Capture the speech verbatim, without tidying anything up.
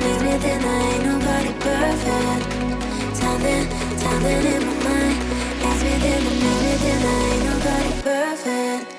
minute and I ain't nobody perfect. Something, something in my mind gets me there the minute and I ain't nobody perfect. Perfect.